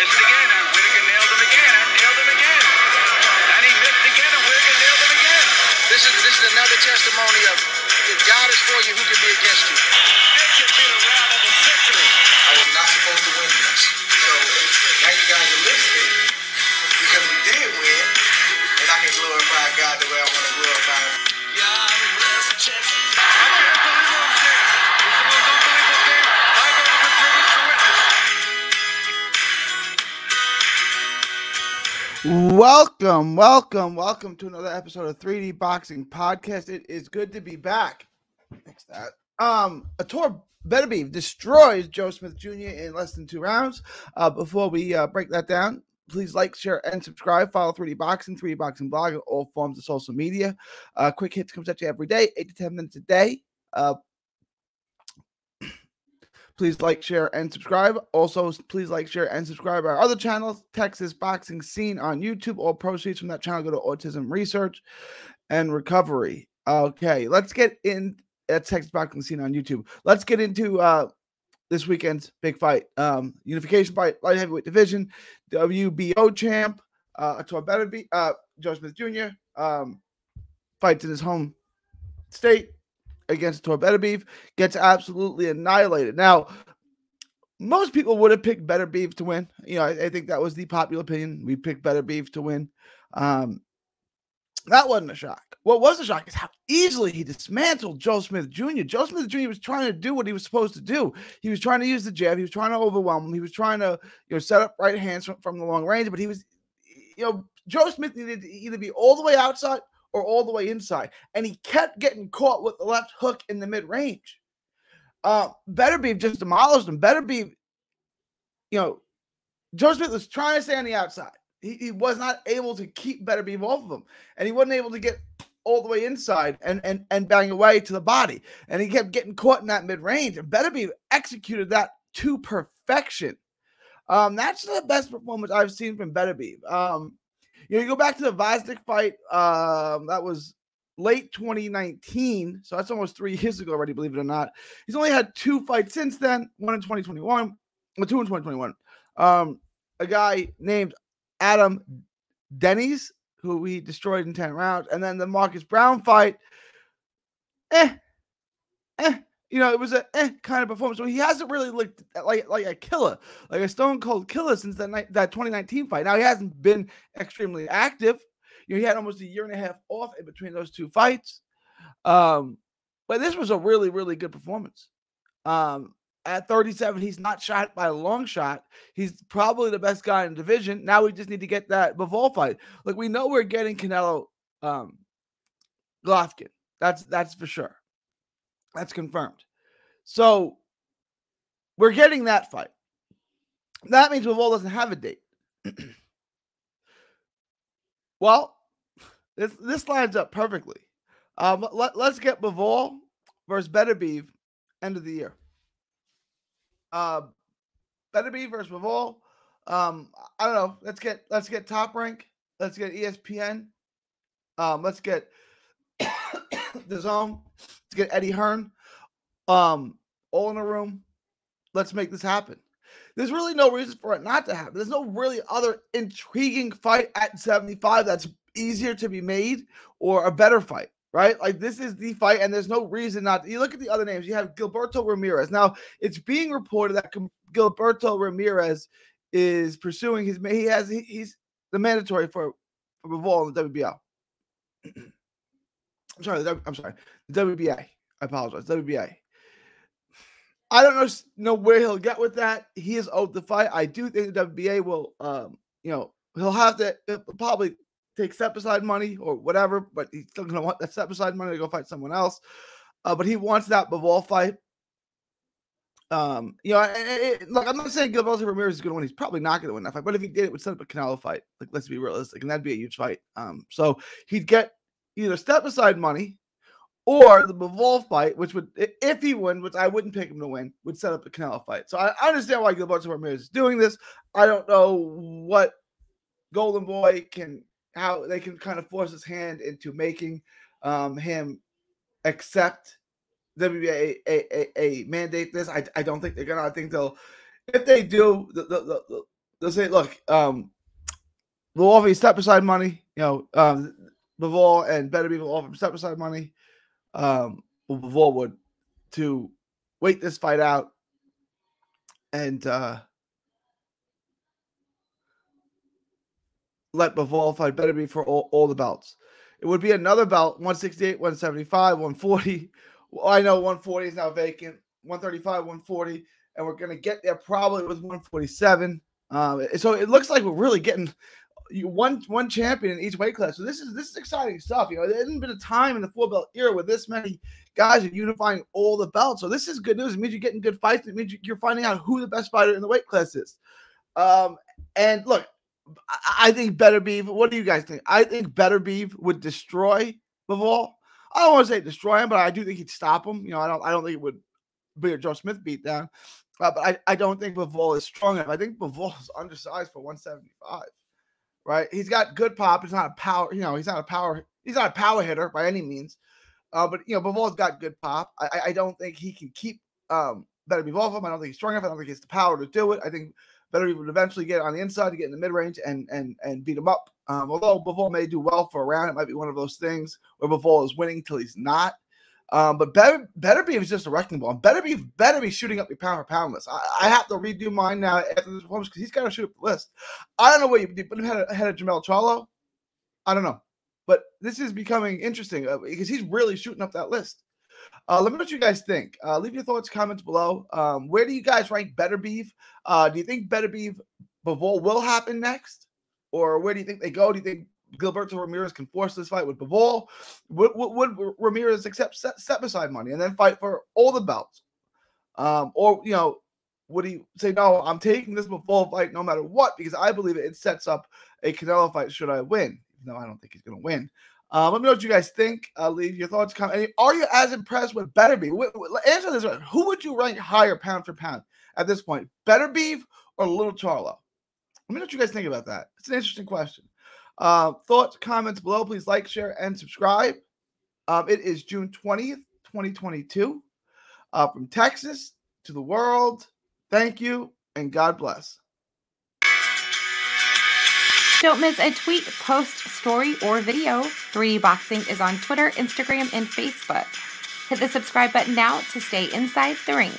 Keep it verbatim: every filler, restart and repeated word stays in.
It's again, and Whittaker nailed him again, and nailed him again. And he missed again, and Whittaker nailed him again. This is, this is another testimony of, if God is for you, who can be against you? This could be the round of the century. I was not supposed to win this. So, now you guys are listening, because we did win, and I can glorify God the way I want to glorify him. Yeah, I'm blessed, Jesse. Welcome, welcome, welcome to another episode of three D Boxing Podcast. It is good to be back. Thanks, that. Um, Artur Beterbiev destroys Joe Smith Junior in less than two rounds. Uh, before we uh, break that down, please like, share, and subscribe. Follow three D Boxing, three D Boxing Blog, and all forms of social media. Uh, quick hits comes at you every day, eight to ten minutes a day. Uh, Please like, share, and subscribe. Also, please like, share, and subscribe our other channels, Texas Boxing Scene on YouTube. All proceeds from that channel go to Autism Research and Recovery. Okay, let's get in at Texas Boxing Scene on YouTube. Let's get into uh, this weekend's big fight. Um, unification fight, light heavyweight division, W B O champ, uh, Artur Beterbiev, uh, Joe Smith Junior Um, fights in his home state against Artur Beterbiev, gets absolutely annihilated. Now, most people would have picked Beterbiev to win. You know, I, I think that was the popular opinion. We picked Beterbiev to win. Um, that wasn't a shock. What was a shock is how easily he dismantled Joe Smith Junior Joe Smith Junior was trying to do what he was supposed to do. He was trying to use the jab. He was trying to overwhelm him. He was trying to, you know, set up right hands from, from the long range. But he was, you know, Joe Smith needed to either be all the way outside or all the way inside, and he kept getting caught with the left hook in the mid-range. Uh, Beterbiev just demolished him. Beterbiev, you know, Joe Smith was trying to stay on the outside. He, he was not able to keep Beterbiev off of him, and he wasn't able to get all the way inside and, and, and bang away to the body, and he kept getting caught in that mid-range, and Beterbiev executed that to perfection. Um, that's the best performance I've seen from Beterbiev. Um, You know, you go back to the Vasnik fight. Um, that was late twenty nineteen, so that's almost three years ago already. Believe it or not, he's only had two fights since then. One in twenty twenty-one, or two in twenty twenty-one. Um, a guy named Adam Denny's, who we destroyed in ten rounds, and then the Marcus Brown fight. Eh, eh. You know, it was a eh kind of performance. So he hasn't really looked like like a killer, like a stone cold killer since that night, that twenty nineteen fight. Now he hasn't been extremely active. You know, he had almost a year and a half off in between those two fights. Um, but this was a really really good performance. Um, at thirty-seven, he's not shot by a long shot. He's probably the best guy in the division. Now we just need to get that Bivol fight. Like, we know we're getting Canelo, um, Golovkin. That's that's for sure. That's confirmed. So we're getting that fight. That means Bivol doesn't have a date. Well, this this lines up perfectly. Um, let, let's get Bivol versus Beterbiev end of the year. Uh, Beterbiev versus Bivol. Um, I don't know. Let's get let's get Top Rank. Let's get E S P N. Um, let's get the Zone. Let's get Eddie Hearn, um, all in a room. Let's make this happen. There's really no reason for it not to happen. There's no really other intriguing fight at seventy-five that's easier to be made or a better fight, right? Like, this is the fight, and there's no reason not to. You look at the other names. You have Gilberto Ramirez. Now, it's being reported that Gilberto Ramirez is pursuing his – he has he, he's the mandatory for, for Bivol in the W B O. I'm sorry, the, I'm sorry, the W B A. I apologize, W B A. I don't know, know where he'll get with that. He is owed the fight. I do think the W B A will, um, you know, he'll have to he'll probably take step-aside money or whatever, but he's still going to want that step-aside money to go fight someone else. Uh, but he wants that Bivol fight. Um, you know, it, it, look, I'm not saying Gilberto Ramirez is going to win. He's probably not going to win that fight, but if he did, it would set up a Canelo fight. Like, let's be realistic, and that'd be a huge fight. Um, so he'd get either step aside money or the Bivol fight, which would, if he won, which I wouldn't pick him to win, would set up a Canelo fight. So I understand why Gilberto Ramirez is doing this. I don't know what Golden Boy can, how they can kind of force his hand into making um, him accept W B A a, a, a mandate this. I, I don't think they're going to. I think they'll, if they do, the, the, the, they'll say, look, um, they'll offer you step aside money. You know, um, Bivol and Beterbiev will offer him step aside money. Um, Bivol would to wait this fight out, and uh, let Bivol fight Beterbiev for all, all the belts. It would be another belt, one sixty-eight, one seventy-five, one forty. Well, I know one forty is now vacant, one thirty-five, one forty, and we're going to get there probably with one forty-seven. Um, so it looks like we're really getting one one champion in each weight class. So this is this is exciting stuff. You know, there hasn't been a time in the four belt era with this many guys are unifying all the belts. So this is good news. It means you're getting good fights. It means you're finding out who the best fighter in the weight class is. Um, and look, I think Beterbiev. What do you guys think? I think Beterbiev would destroy Bivol. I don't want to say destroy him, but I do think he'd stop him. You know, I don't. I don't think it would be a Joe Smith beat down. Uh, but I, I don't think Bivol is strong enough. I think Bivol is undersized for one seventy-five. Right? He's got good pop. He's not a power. You know, he's not a power. He's not a power hitter by any means. Uh, but you know, Bivol's got good pop. I, I don't think he can keep um, Beterbiev off him. I don't think he's strong enough. I don't think he has the power to do it. I think Beterbiev would eventually get on the inside to get in the mid range and and and beat him up. Um, although Bivol may do well for a round, it might be one of those things where Bivol is winning till he's not. Um, but Beterbiev better is just a wrecking ball. Beterbiev better be shooting up your pound for pound list. I, I have to redo mine now after this performance because he's got to shoot up the list. I don't know what you did, but had ahead of Jermell Charlo. I don't know, but this is becoming interesting uh, because he's really shooting up that list. Uh, let me know what you guys think. Uh, leave your thoughts, comments below. Um, where do you guys rank Beterbiev? Uh, do you think Beterbiev Bivol will happen next, or where do you think they go? Do you think Gilberto Ramirez can force this fight with Bivol? Would, would, would Ramirez accept step-aside money and then fight for all the belts? Um, or, you know, would he say, no, I'm taking this Bivol fight no matter what because I believe it sets up a Canelo fight should I win? No, I don't think he's going to win. Um, let me know what you guys think. Uh, leave your thoughts. Comment. Are you as impressed with Beterbiev? Answer this one. Who would you rank higher pound for pound at this point, Beterbiev or Little Charlo? Let me know what you guys think about that. It's an interesting question. Uh, thoughts, comments below. Please like, share, and subscribe. Um, it is June twentieth, twenty twenty-two. Uh, from Texas to the world, thank you, and God bless. Don't miss a tweet, post, story, or video. three D Boxing is on Twitter, Instagram, and Facebook. Hit the subscribe button now to stay inside the ring.